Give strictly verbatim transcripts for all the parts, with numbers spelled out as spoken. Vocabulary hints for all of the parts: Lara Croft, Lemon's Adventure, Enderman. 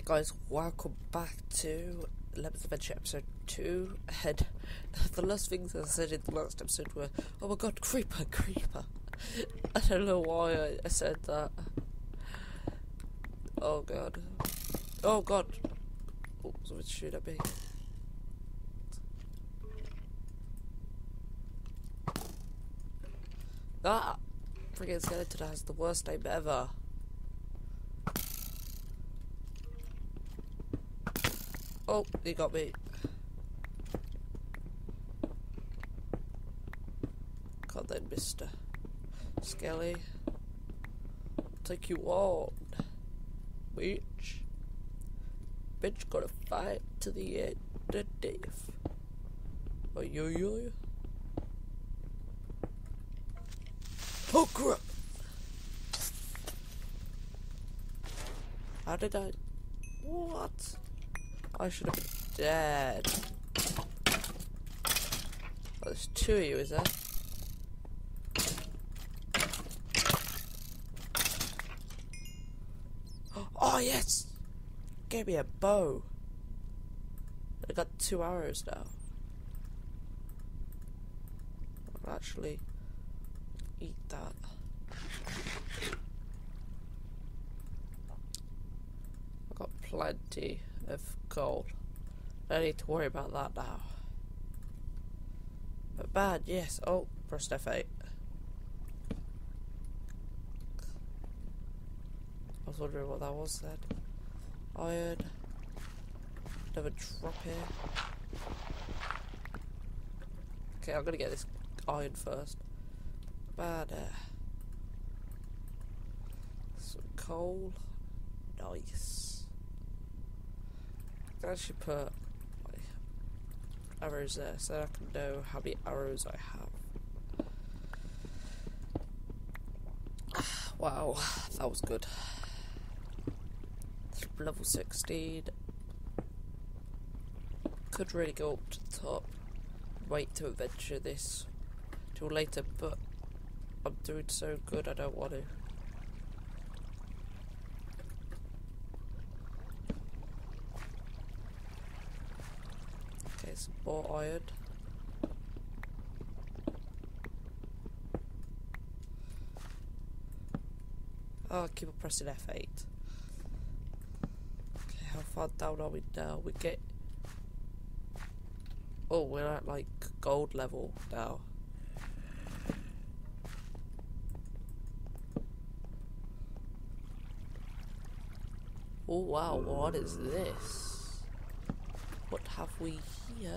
Hey guys, welcome back to Lemon's Adventure episode two. And the last things I said in the last episode were, oh my god, creeper, creeper. I don't know why I, I said that. Oh god. Oh god. Oh, what should I be? Ah! Friggin' skeleton has the worst name ever. Oh, he got me. God then, Mister Skelly. Take you on. Bitch. Bitch gotta fight to the end of death. Oh, yo, yo, yo. Oh, crap! How did I... What? I should have been dead. Oh, there's two of you, is there? Oh, yes! Gave me a bow. I got two arrows now. I'll actually eat that. I got plenty of gold. I don't need to worry about that now. But bad, yes. Oh, press F eight. I was wondering what that was then. Iron. Another drop here. Okay, I'm gonna get this iron first. Bad. Uh, some coal. Nice. I should put like, arrows there so that I can know how many arrows I have. Wow, that was good. Level sixteen. Could really go up to the top. Wait to adventure this till later, but I'm doing so good I don't want to. Some more iron. Oh, I keep on pressing F eight. Okay, how far down are we now? We get... Oh, we're at like gold level now. Oh wow, what is this? What have we here?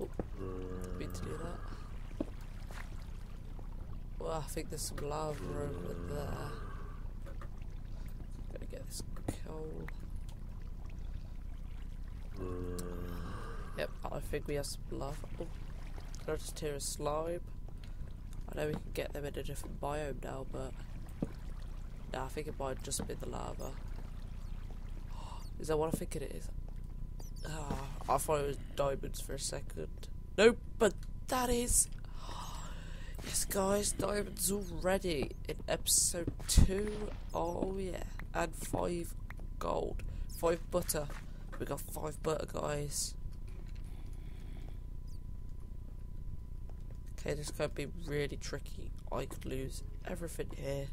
Oh, didn't mean to do that. Well, I think there's some lava over there. I'm gonna get this coal. Yep, I think we have some lava. Oh, I just hear a slime. I know we can get them in a different biome now, but nah, I think it might just be the lava. Is that what I think it is? Oh, I thought it was diamonds for a second. Nope, but that is... Yes, guys, diamonds already in episode two. Oh, yeah. And five gold. Five butter. We got five butter, guys. Okay, this could be really tricky. I could lose everything here.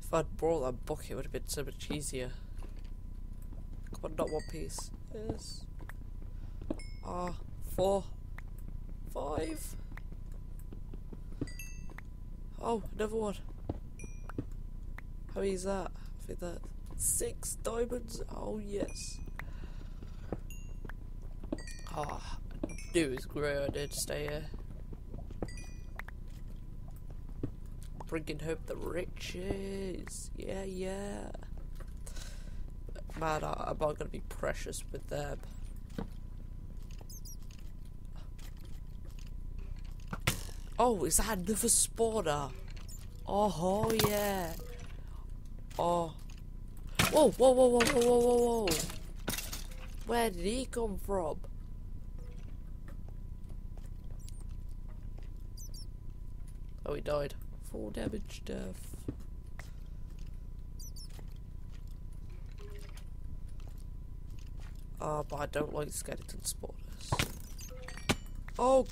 If I'd brought that bucket, it would have been so much easier. Come on, not one piece. Yes. Ah, uh, four. Five. Oh, another one. How many is that? I think that's six diamonds. Oh, yes. Ah, oh, I knew it was great. I did stay here. Bringing home the riches, yeah, yeah. Man, I, I'm not gonna be precious with them. Oh, is that another spawner? Oh, oh yeah. Oh. Whoa, whoa, whoa, whoa, whoa, whoa, whoa. Where did he come from? Oh, he died. Full damage death. Ah, oh, but I don't like skeleton spiders. Oh!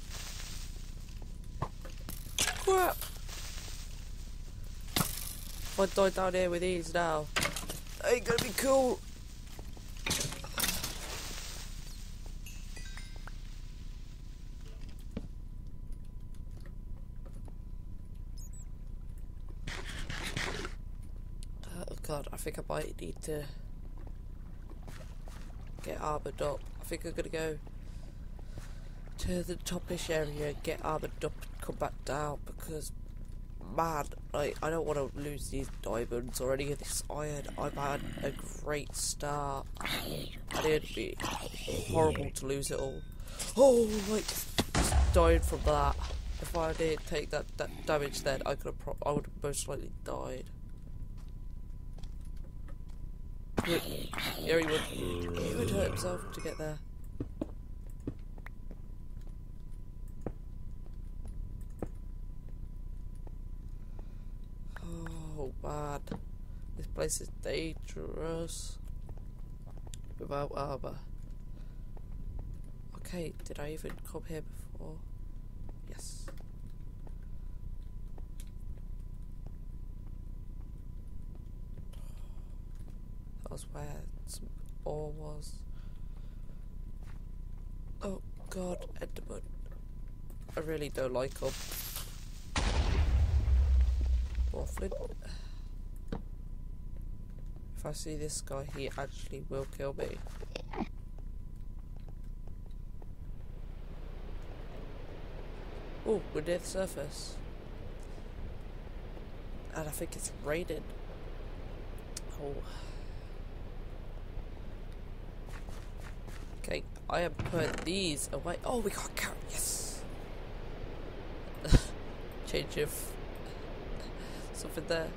Crap! If I die down here with these now, ain't gonna be cool! I think I might need to get armoured up. I think I'm gonna go to the topish area and get armoured up and come back down, because man, like, I don't want to lose these diamonds or any of this iron. I've had a great start and it'd be horrible to lose it all. Oh, like just dying from that. If I didn't take that, that damage then I could have, I would have most likely died. Yeah, he would, he would hurt himself to get there. Oh man, this place is dangerous without armor. Okay, did I even come here before? Yes. Was where some ore was. Oh god, Enderman. I really don't like them. More flint. If I see this guy, he actually will kill me. Oh, we're near the surface. And I think it's raining. Oh. Okay, I have put these away. Oh, we got carrot, yes! Change of something there.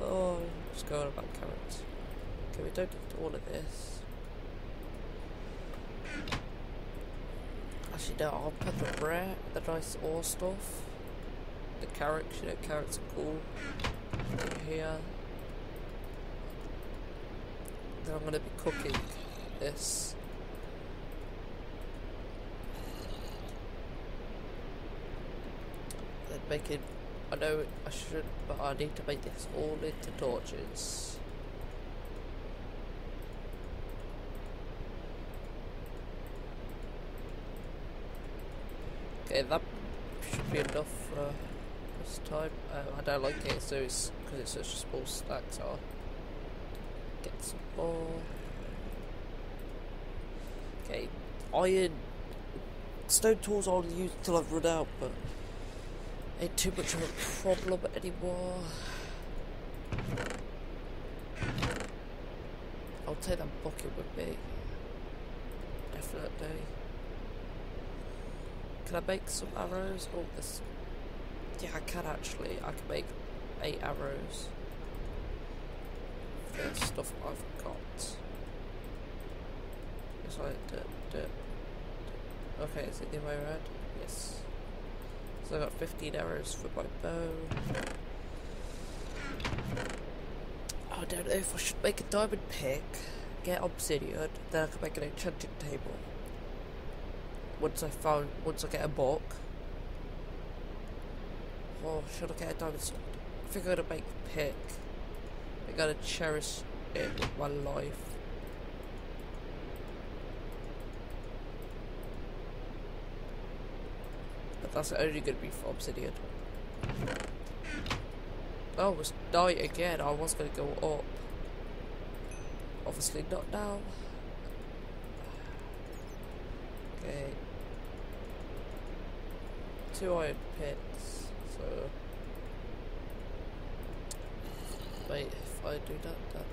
Oh, just going about carrots. Okay, we don't need all of this. Actually, no, I'll put the rare, the nice ore stuff. The carrots, you know, carrots are cool. In here. Then I'm going to be cooking this. Then making, I know I shouldn't, but I need to make this all into torches. Okay, that should be enough for this time. Um, I don't like it, so it's because it's such a small stack. So I'll get some more. Okay, iron, stone tools I'll use till I've run out, but ain't too much of a problem anymore. I'll take that bucket with me, definitely. Can I make some arrows? Oh, this, yeah, I can actually. I can make eight arrows. First stuff I've got. It's like, duh, duh, duh. Okay, is it the way around? Yes. So I got fifteen arrows for my bow. I don't know if I should make a diamond pick, get obsidian, then I can make an enchanting table. Once I found, once I get a book. Or should I get a diamond sword? I think I'm gonna make a pick. I gotta cherish it with my life. That's only going to be for obsidian. Oh, it's night again. I was going to go up. Obviously not now. Okay. Two iron pits. So. Wait, if I do that, that.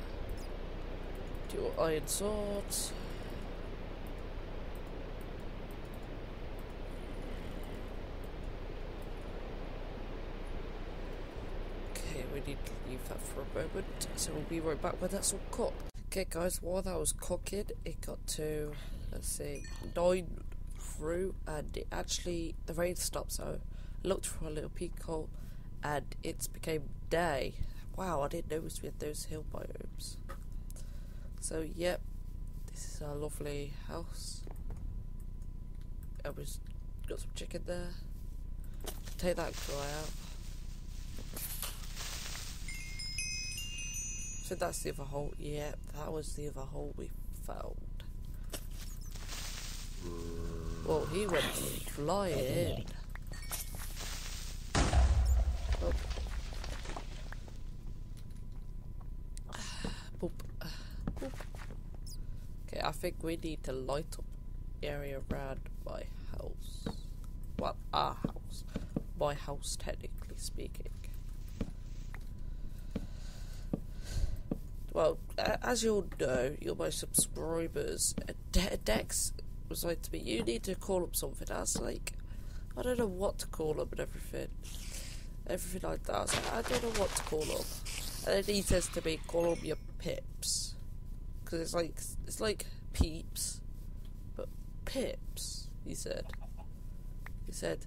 Two iron swords. we need to leave that for a moment, so we'll be right back when that's all cooked. Okay guys, while that was cooking, it got to, let's see, nine through, and it actually, the rain stopped, so I looked for a little peak hole, and it's became day. Wow, I didn't notice we had those hill biomes. So yep, this is our lovely house. I was got some chicken there. Take that guy out. So that's the other hole. Yep, that was the other hole we found. Well, he went flying. Oh. Boop. Boop. Okay, I think we need to light up the area around my house. Well, our house. My house, technically speaking. Well, as you'll know, you're my subscribers. De Dex was like to me, you need to call up something. I was like, I don't know what to call up and everything. Everything like that. I was like, I don't know what to call up. And then he says to me, call up your pips. Because it's like, it's like peeps, but pips, he said. He said,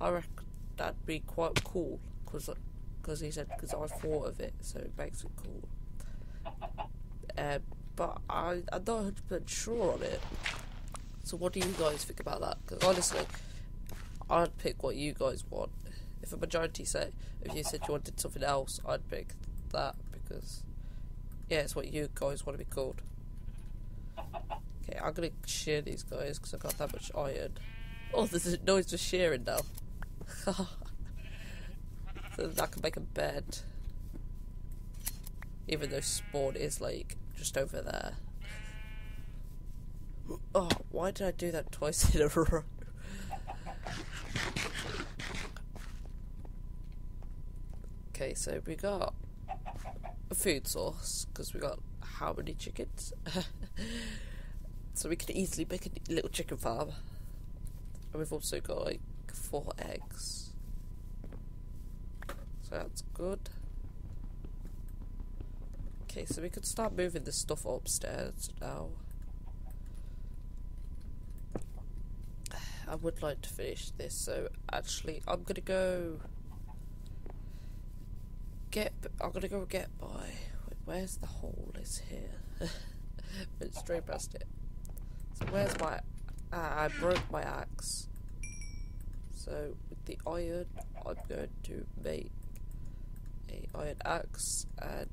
I reckon that'd be quite cool. Because he said, because I thought of it, so it makes it cool. Uh, but I, I'm not one hundred percent sure on it. So what do you guys think about that? Because honestly, I'd pick what you guys want. If a majority say, if you said you wanted something else, I'd pick that, because yeah, it's what you guys want to be called. Okay, I'm gonna shear these guys because I've got that much iron. Oh, there's a noise for shearing now. So that can make a bed. Even though spawn is like just over there. Oh, why did I do that twice in a row? Okay, so we got a food source because we got how many chickens? So we can easily make a little chicken farm. And we've also got like four eggs. So that's good. Okay, so we could start moving this stuff upstairs now. I would like to finish this, so actually I'm gonna go get I'm gonna go get my wait, where's the hole is here. Went straight past it. So where's my ah, I broke my axe. So with the iron I'm going to make a iron axe, and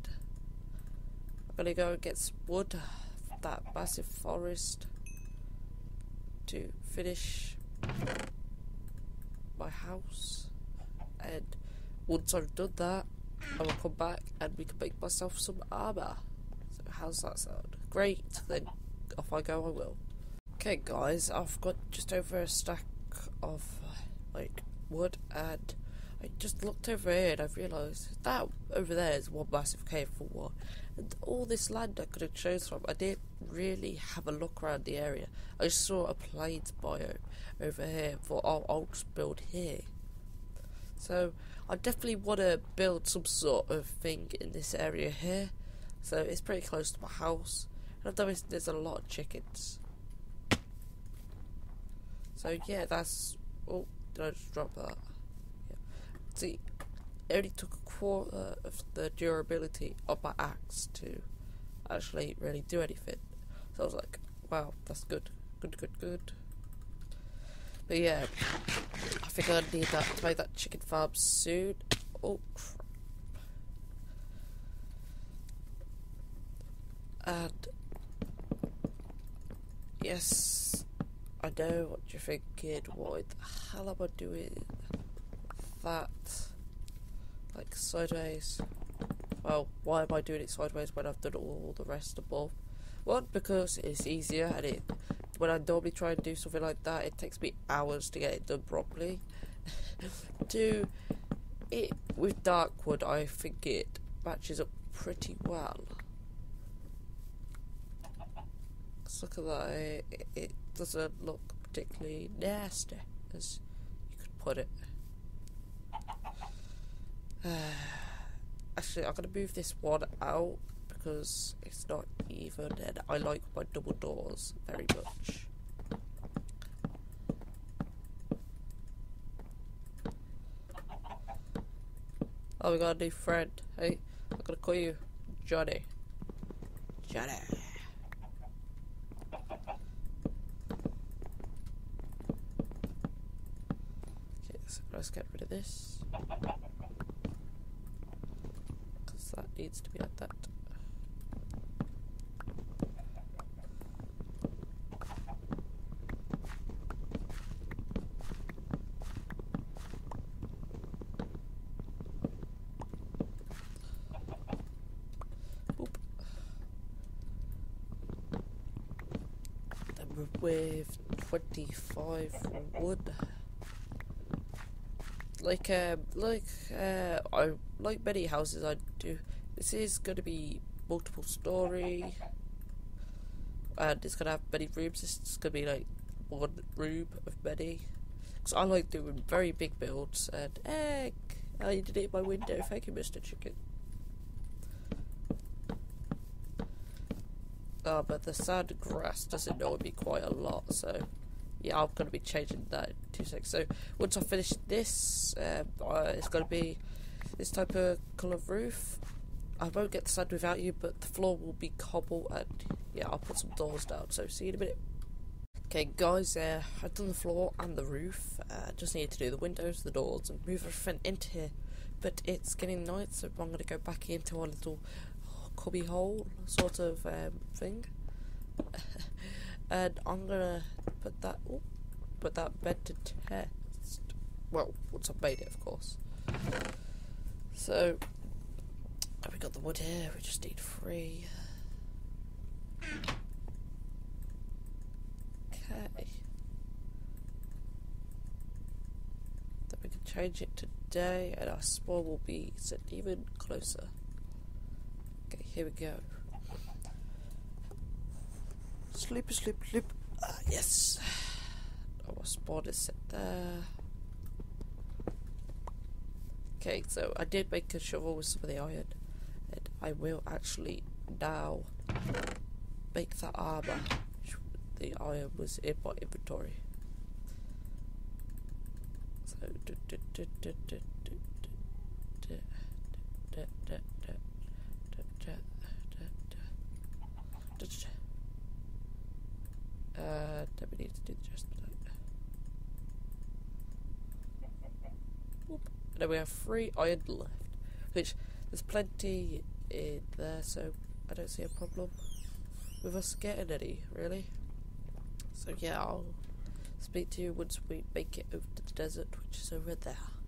I'm gonna go and get some wood from that massive forest to finish my house, and once I've done that I will come back and we can make myself some armor. So how's that sound? Great, then off I go I will. Okay guys, I've got just over a stack of like wood, and I just looked over here and I realised that over there is one massive cave for one. And all this land I could have chosen from, I didn't really have a look around the area. I just saw a plains biome over here and thought, oh, I'll just build here. So I definitely want to build some sort of thing in this area here. So it's pretty close to my house. And I've noticed there's a lot of chickens. So yeah, that's... Oh, did I just drop that? See, it only took a quarter of the durability of my axe to actually really do anything. So I was like, wow, that's good. Good, good, good. But yeah, I think I need that to make that chicken farm soon. Oh, crap. And, yes, I know what you're thinking. What the hell am I doing? That like sideways. Well, why am I doing it sideways when I've done all the rest above? One, because it's easier, and it when I normally try and do something like that it takes me hours to get it done properly. Two, it with dark wood I think it matches up pretty well. Let's look at that. It, it doesn't look particularly nasty, as you could put it. Uh, Actually, I'm going to move this one out because it's not even, and I like my double doors very much. Oh, we got a new friend. Hey, I'm going to call you Johnny. Johnny. Okay, so let's get rid of this. Because that needs to be like that. With twenty-five wood, like um, like uh, I like many houses I do. This is going to be multiple story, and it's going to have many rooms. It's going to be like one room of many. Because I like doing very big builds. And egg, I did it in my window. Thank you, Mister Chicken. Oh, but the sand grass doesn't annoy me quite a lot, so yeah, I'm going to be changing that in two seconds. So once I finish this, um, uh, it's going to be this type of colour roof. I won't get the sand without you, but the floor will be cobble, and yeah, I'll put some doors down, so see you in a minute. Okay guys, uh, I've done the floor and the roof. uh, just need to do the windows, the doors, and move everything into here, but it's getting night, so I'm going to go back into our little cubby hole sort of um, thing, and I'm gonna put that oh, put that bed to test. Well, once I've made it, of course. So we got the wood here. We just need three. Okay. Then we can change it today, and our spawn will be set even closer. Okay, here we go. Sleep, sleep, sleep. Uh, yes. Our spawn is set there. Okay, so I did make a shovel with some of the iron, and I will actually now make that armor. The iron was in my inventory. So. Du, du, du, du, du, du, du, du, du, du. Uh, we need to do just that. And then we have three iron left, which there's plenty in there, so I don't see a problem with us getting any, really. So yeah, I'll speak to you once we make it over to the desert, which is over there.